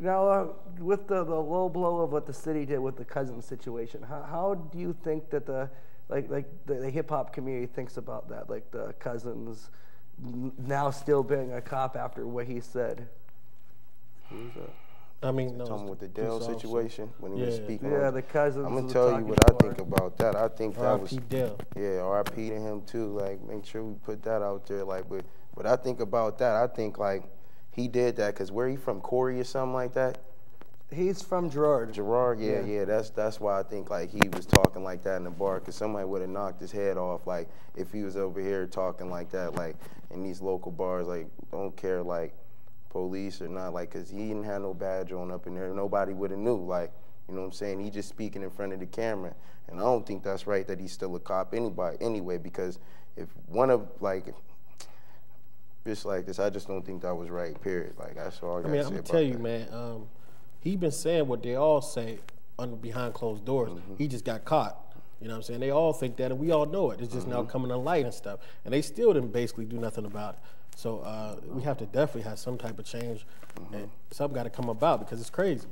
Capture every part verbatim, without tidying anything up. Now, uh, with the, the low blow of what the city did with the cousin situation, how, how do you think that the like like the, the hip hop community thinks about that? Like the Cousins now still being a cop after what he said. Who's that? I mean, no, talking with the Dell situation when he yeah. was speaking. Yeah, on, the Cousins. I'm gonna tell you what I think about that. I think that was Dell. Yeah, R I P to him too. Like, make sure we put that out there. Like, but what I think about that, I think like. He did that because where he from, Corey or something like that? He's from Gerard. Gerard, yeah, yeah, yeah. That's that's why I think like he was talking like that in the bar, because somebody would have knocked his head off like if he was over here talking like that, like in these local bars, like don't care like police or not, like because he didn't have no badge on up in there. Nobody would have knew, like, you know what I'm saying? He just speaking in front of the camera, and I don't think that's right that he's still a cop anybody anyway, because if one of like. Just like this, I just don't think that was right, period. Like, that's all I got I mean, to say I'm about tell you, that. man, um, he been saying what they all say under behind closed doors. Mm-hmm. He just got caught. You know what I'm saying? They all think that, and we all know it. It's just mm-hmm. now coming to light and stuff. And they still didn't basically do nothing about it. So uh, we have to definitely have some type of change. Mm-hmm. And something got to come about because it's crazy.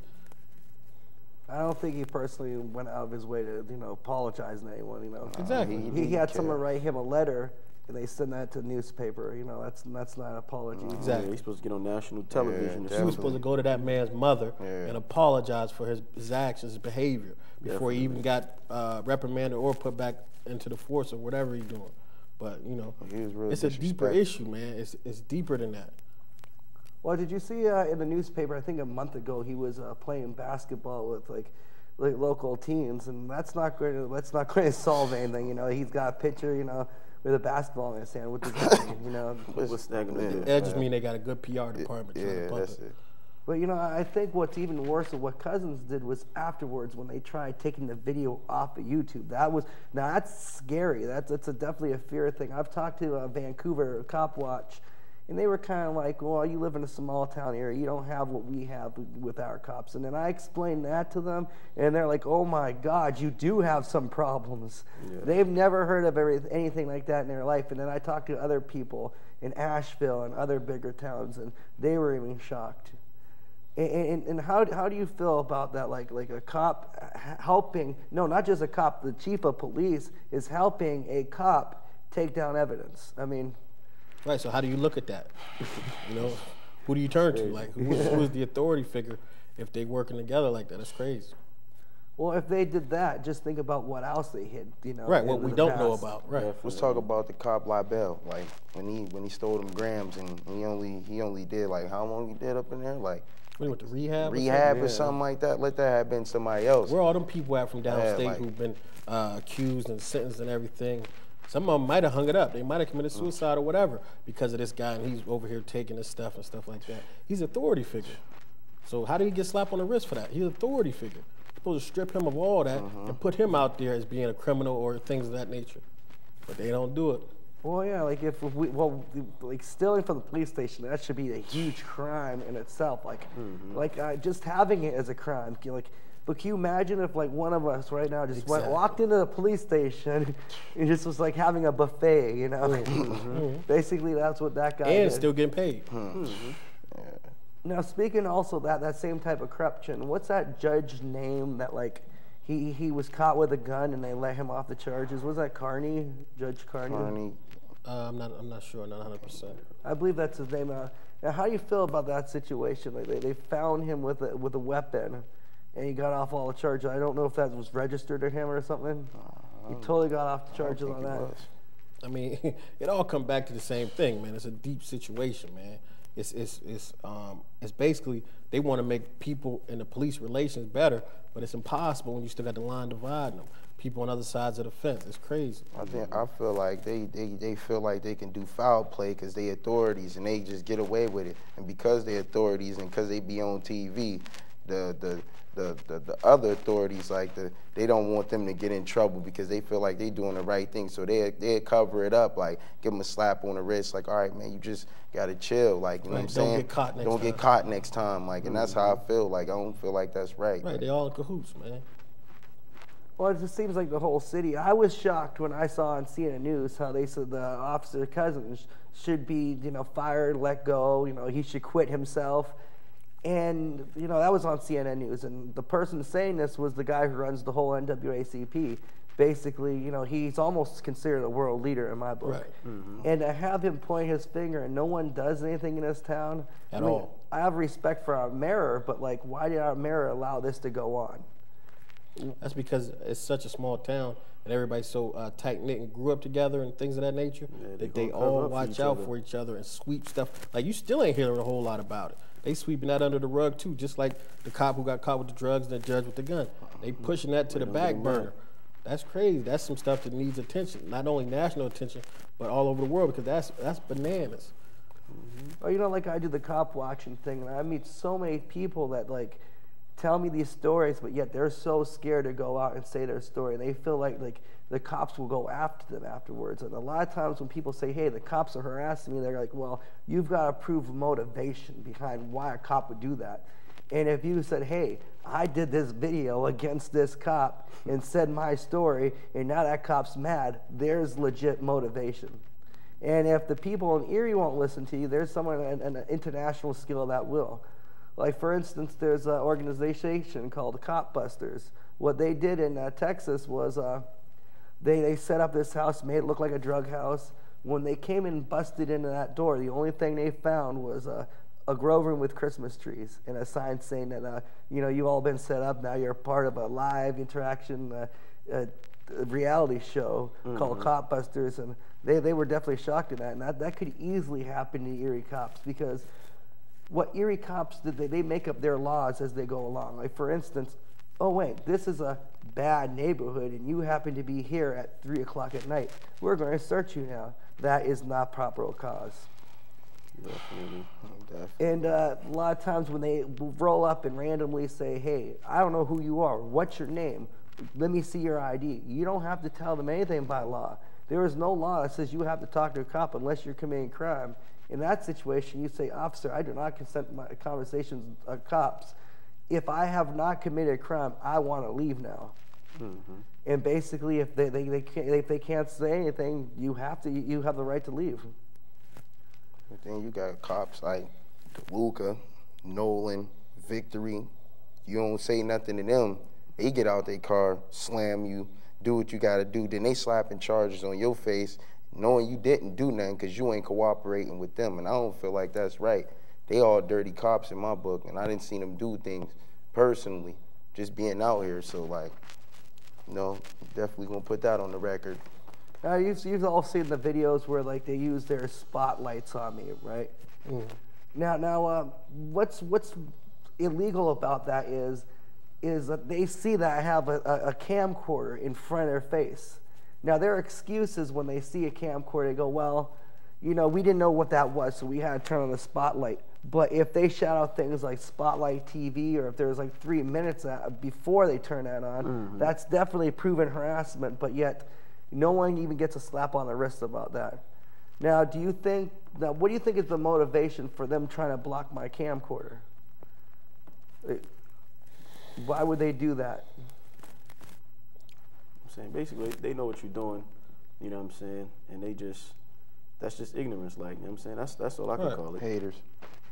I don't think he personally went out of his way to, you know, apologize to anyone, you know? Exactly. Uh, he, he had someone write him a letter. And they send that to the newspaper, you know, that's that's not an apology. Exactly. Yeah, he's supposed to get on national television. Yeah, he was supposed to go to that man's mother yeah. and apologize for his, his actions, his behavior, before definitely. he even got uh, reprimanded or put back into the force or whatever he's doing. But, you know, really it's a deeper issue, man. It's, it's deeper than that. Well, did you see uh, in the newspaper, I think a month ago, he was uh, playing basketball with, like, like local teams, and that's not going to, that's not going to solve anything, you know. He's got a picture, you know, with a basketball in his hand, what does that mean, you know? What's that gonna do? That just mean they got a good P R department. Yeah, that's it. But, you know, I think what's even worse of what Cousins did was afterwards when they tried taking the video off of YouTube. That was, now that's scary. That's, that's a definitely a fear thing. I've talked to uh, Vancouver Cop Watch, and they were kind of like, well, you live in a small town area. You don't have what we have with our cops. And then I explained that to them, and they're like, oh, my God, you do have some problems. Yeah. They've never heard of every, anything like that in their life. And then I talked to other people in Asheville and other bigger towns, and they were even shocked. And, and, and how, how do you feel about that, like, like a cop helping? No, not just a cop. The chief of police is helping a cop take down evidence. I mean... Right, so how do you look at that? You know, who do you turn to? Like, who's, yeah. who's the authority figure if they working together like that? That's crazy. Well, if they did that, just think about what else they hid. You know, right, what we don't past. know about. Right. Yeah, let's talk about the cop Libel. Like when he when he stole them grams and he only he only did like how long he did up in there? Like when he went to rehab. Rehab or something, or something yeah. like that. Let that have been somebody else. Where all them people at from downstate yeah, like, who've been uh, accused and sentenced and everything. Some of them might have hung it up. They might have committed suicide or whatever because of this guy, and he's over here taking this stuff and stuff like that. He's an authority figure. So how did he get slapped on the wrist for that? He's an authority figure. Supposed to strip him of all that mm-hmm. and put him out there as being a criminal or things of that nature. But they don't do it. Well, yeah, like if we, well, like stealing from the police station, that should be a huge crime in itself. Like, mm-hmm. like uh, just having it as a crime, like. But can you imagine if, like, one of us right now just exactly. went, walked into the police station and just was, like, having a buffet, you know? Mm-hmm. Mm-hmm. Basically, that's what that guy And did. still getting paid. Mm-hmm. Mm-hmm. Yeah. Now, speaking also that that same type of corruption, what's that judge's name that, like, he, he was caught with a gun and they let him off the charges? Was that Carney? Judge Carney? Carney. Uh, I'm, not, I'm not sure, not one hundred percent. I believe that's his name. Uh, now, how do you feel about that situation? Like, they, they found him with a, with a weapon. And he got off all the charges. I don't know if that was registered to him or something. Uh, he totally got off the charges on that. I mean, it all come back to the same thing, man. It's a deep situation, man. It's it's it's um it's basically they want to make people in the police relations better, but it's impossible when you still got the line dividing them. People on other sides of the fence. It's crazy. I think I feel like they they, they feel like they can do foul play because they authorities and they just get away with it. And because they authorities and because they be on T V, the the The, the, the other authorities, like, the, they don't want them to get in trouble because they feel like they're doing the right thing. So they, they cover it up, like, give them a slap on the wrist, like, all right, man, you just got to chill. Like, you know what I'm saying? Don't get caught next time. Don't get caught next time. Like, and that's how I feel. Like, I don't feel like that's right. Right, they all in cahoots, man. Well, it just seems like the whole city. I was shocked when I saw on C N N News how they said the officer Cousins should be, you know, fired, let go. You know, he should quit himself. And, you know, that was on C N N News, and the person saying this was the guy who runs the whole N W A C P. Basically, you know, he's almost considered a world leader in my book. Right. Mm-hmm. And to have him point his finger and no one does anything in this town. At I mean, all. I have respect for our mayor, but, like, why did our mayor allow this to go on? That's because it's such a small town and everybody's so uh, tight-knit and grew up together and things of that nature yeah, they that they all watch out for each other and sweep stuff. Like, you still ain't hearing a whole lot about it. They sweeping that under the rug, too, just like the cop who got caught with the drugs and the judge with the gun. They pushing that to the back burner. That's crazy. That's some stuff that needs attention, not only national attention, but all over the world, because that's that's bananas. Mm-hmm. Oh, you know, like I do the cop watching thing, and I meet so many people that, like, tell me these stories, but yet they're so scared to go out and say their story. They feel like, like the cops will go after them afterwards. And a lot of times when people say, hey, the cops are harassing me, they're like, well, you've got to prove motivation behind why a cop would do that. And if you said, hey, I did this video against this cop and said my story, and now that cop's mad, there's legit motivation. And if the people in Erie won't listen to you, there's someone in an international skill that will. Like, for instance, there's an organization called Cop Busters. What they did in uh, Texas was uh, they, they set up this house, made it look like a drug house. When they came and busted into that door, the only thing they found was uh, a grow room with Christmas trees and a sign saying that, uh, you know, you've all been set up, now you're part of a live interaction uh, uh, reality show mm-hmm. called Cop Busters. And they, they were definitely shocked at that. And that, that could easily happen to Erie cops, because what Erie cops did, they, they make up their laws as they go along. Like, for instance, oh wait, this is a bad neighborhood and you happen to be here at three o'clock at night. We're going to search you now. That is not probable cause. Definitely. Definitely. And uh, a lot of times when they roll up and randomly say, hey, I don't know who you are, what's your name? Let me see your I D. You don't have to tell them anything by law. There is no law that says you have to talk to a cop unless you're committing crime. In that situation, you say, officer, I do not consent to my conversations with uh, cops. If I have not committed a crime, I want to leave now. Mm-hmm. And basically, if they, they, they can't, if they can't say anything, you have to, you have the right to leave. But then you got cops like Deluca, Nolan, Victory. You don't say nothing to them. They get out their car, slam you, do what you got to do. Then they slapping charges on your face, knowing you didn't do nothing because you ain't cooperating with them. And I don't feel like that's right. They all dirty cops in my book, and I didn't see them do things personally, just being out here. So, like, you know, definitely going to put that on the record. Uh, you've, you've all seen the videos where, like, they use their spotlights on me, right? Mm. Now, now, uh, what's what's illegal about that is, is that they see that I have a, a, a camcorder in front of their face. Now, their excuses when they see a camcorder, they go, well, you know, we didn't know what that was, so we had to turn on the spotlight. But if they shout out things like Spotlight T V, or if there's like three minutes at, before they turn that on, mm-hmm. that's definitely proven harassment, but yet no one even gets a slap on the wrist about that. Now, do you think, now, what do you think is the motivation for them trying to block my camcorder? Why would they do that? I'm saying, basically, they know what you're doing, you know what I'm saying, and they just, that's just ignorance, like, you know what I'm saying? That's that's all I can right. call it. Haters.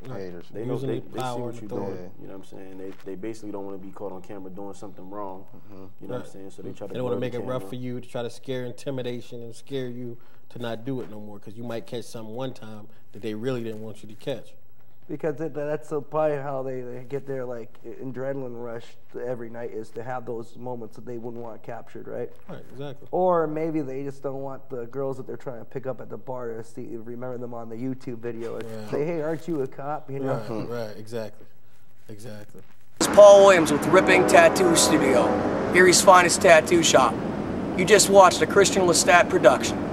Right. Haters. They know, they, they see what you're doing, yeah. you know what I'm saying? They, they basically don't want to be caught on camera doing something wrong, mm-hmm. you know right. what I'm saying? So they try to They want to make it rough for you, to try to scare intimidation and scare you to not do it no more, because you might catch something one time that they really didn't want you to catch. Because it, that's probably how they, they get their, like, adrenaline rush every night, is to have those moments that they wouldn't want captured, right? Right, exactly. Or maybe they just don't want the girls that they're trying to pick up at the bar to see, remember them on the YouTube video and yeah. say, hey, aren't you a cop, you know? Right, right, exactly, exactly. It's Paul Williams with Ripping Tattoo Studio, Erie's finest tattoo shop. You just watched a Christian Lestat production.